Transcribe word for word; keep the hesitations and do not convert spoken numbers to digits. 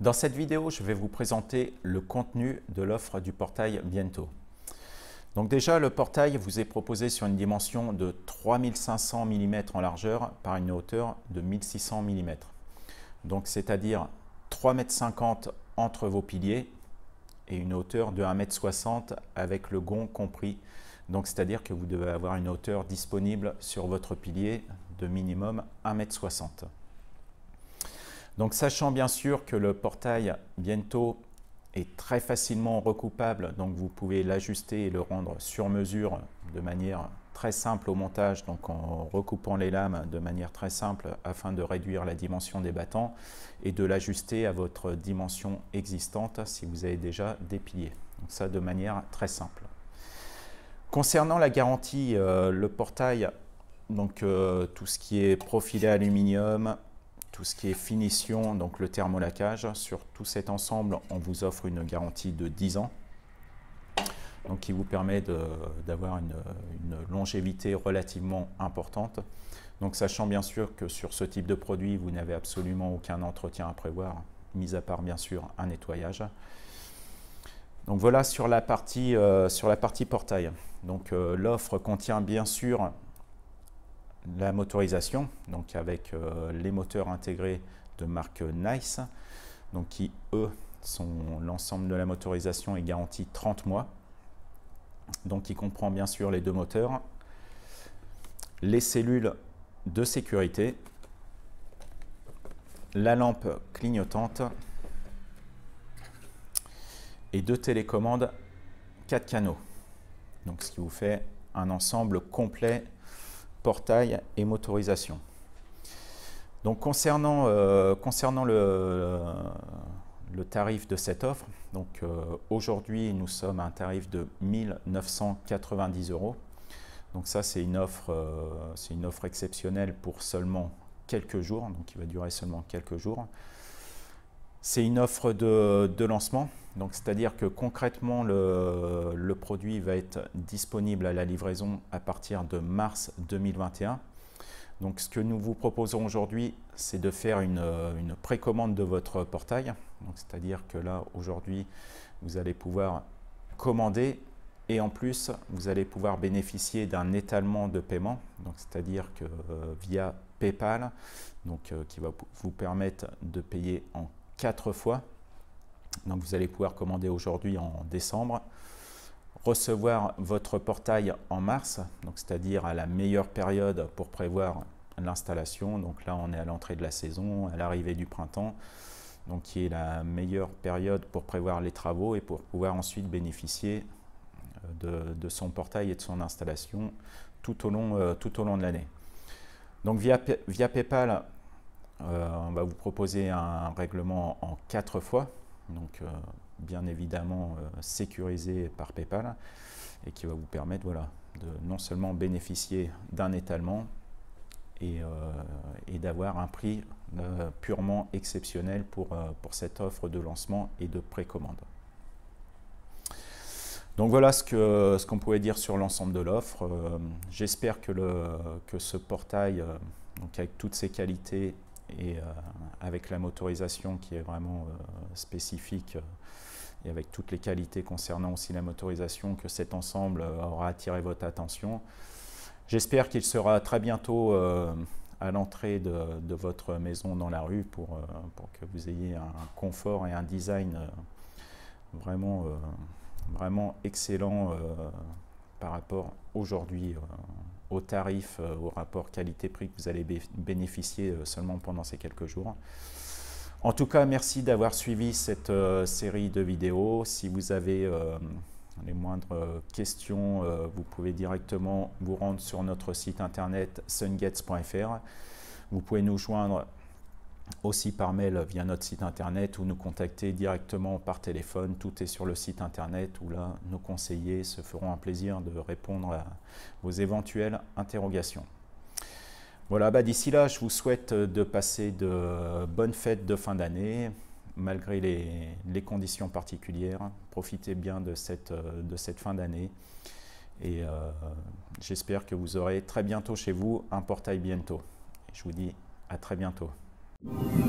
Dans cette vidéo, je vais vous présenter le contenu de l'offre du portail Viento. Donc déjà, le portail vous est proposé sur une dimension de trois mille cinq cents millimètres en largeur par une hauteur de mille six cents millimètres. Donc c'est-à-dire trois mètres cinquante entre vos piliers et une hauteur de un mètre soixante avec le gond compris. Donc c'est-à-dire que vous devez avoir une hauteur disponible sur votre pilier de minimum un mètre soixante. Donc sachant bien sûr que le portail Viento est très facilement recoupable, donc vous pouvez l'ajuster et le rendre sur mesure de manière très simple au montage, donc en recoupant les lames de manière très simple afin de réduire la dimension des battants et de l'ajuster à votre dimension existante si vous avez déjà des piliers. Donc ça de manière très simple. Concernant la garantie, euh, le portail, donc euh, tout ce qui est profilé aluminium, tout ce qui est finition, donc le thermolaquage, sur tout cet ensemble, on vous offre une garantie de dix ans, donc qui vous permet d'avoir une, une longévité relativement importante. Donc sachant bien sûr que sur ce type de produit, vous n'avez absolument aucun entretien à prévoir, mis à part bien sûr un nettoyage. Donc voilà sur la partie, euh, sur la partie portail. Donc euh, l'offre contient bien sûr la motorisation, donc avec euh, les moteurs intégrés de marque Nice, donc qui eux sont l'ensemble de la motorisation est garantie trente mois, donc il comprend bien sûr les deux moteurs, les cellules de sécurité, la lampe clignotante et deux télécommandes quatre canaux, donc ce qui vous fait un ensemble complet portail et motorisation. Donc concernant, euh, concernant le, le tarif de cette offre, donc euh, aujourd'hui nous sommes à un tarif de mille neuf cent quatre-vingt-dix euros. Donc ça c'est une offre, euh, c'est une offre exceptionnelle pour seulement quelques jours, donc qui va durer seulement quelques jours. C'est une offre de, de lancement, donc c'est-à-dire que concrètement le, le produit va être disponible à la livraison à partir de mars deux mille vingt et un. Donc ce que nous vous proposons aujourd'hui, c'est de faire une, une précommande de votre portail. C'est-à-dire que là aujourd'hui, vous allez pouvoir commander et en plus vous allez pouvoir bénéficier d'un étalement de paiement, donc c'est-à-dire que euh, via PayPal, donc euh, qui va vous permettre de payer en quatre fois. Donc vous allez pouvoir commander aujourd'hui en décembre, recevoir votre portail en mars, donc c'est-à-dire à la meilleure période pour prévoir l'installation. Donc là on est à l'entrée de la saison, à l'arrivée du printemps, donc qui est la meilleure période pour prévoir les travaux et pour pouvoir ensuite bénéficier de, de son portail et de son installation tout au long, euh, tout au long de l'année. Donc via, via PayPal, Euh, on va vous proposer un règlement en quatre fois, donc euh, bien évidemment euh, sécurisé par PayPal et qui va vous permettre voilà, de non seulement bénéficier d'un étalement et, euh, et d'avoir un prix euh, purement exceptionnel pour, euh, pour cette offre de lancement et de précommande. Donc voilà ce que, ce qu'on pouvait dire sur l'ensemble de l'offre. Euh, j'espère que, le, que ce portail, euh, donc avec toutes ses qualités, et euh, avec la motorisation qui est vraiment euh, spécifique euh, et avec toutes les qualités concernant aussi la motorisation, que cet ensemble euh, aura attiré votre attention. J'espère qu'il sera très bientôt euh, à l'entrée de, de votre maison dans la rue pour, euh, pour que vous ayez un confort et un design euh, vraiment, euh, vraiment excellent euh, par rapport aujourd'hui euh, au tarif, euh, au rapport qualité-prix que vous allez bé bénéficier euh, seulement pendant ces quelques jours. En tout cas, merci d'avoir suivi cette euh, série de vidéos. Si vous avez euh, les moindres questions, euh, vous pouvez directement vous rendre sur notre site internet sungates point F R. Vous pouvez nous joindre aussi par mail via notre site internet ou nous contacter directement par téléphone. Tout est sur le site internet où là, nos conseillers se feront un plaisir de répondre à vos éventuelles interrogations. Voilà, bah d'ici là, je vous souhaite de passer de bonnes fêtes de fin d'année. Malgré les, les conditions particulières, profitez bien de cette, de cette fin d'année. Et euh, j'espère que vous aurez très bientôt chez vous un portail Viento. Je vous dis à très bientôt. Thank you.